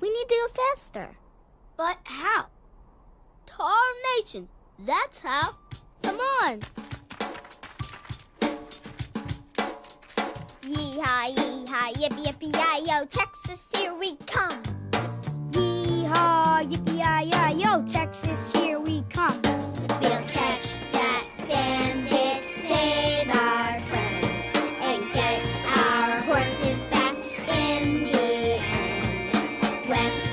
We need to go faster. But how? Tarnation, that's how. Come on. Yee-haw, yee-haw, yippee-yippee-yi-yo, Texas, here we come. Yee-haw, yippee-yi-yo, Texas, here we come. We'll catch that bandit, save our friends, and get our horses back in the end. West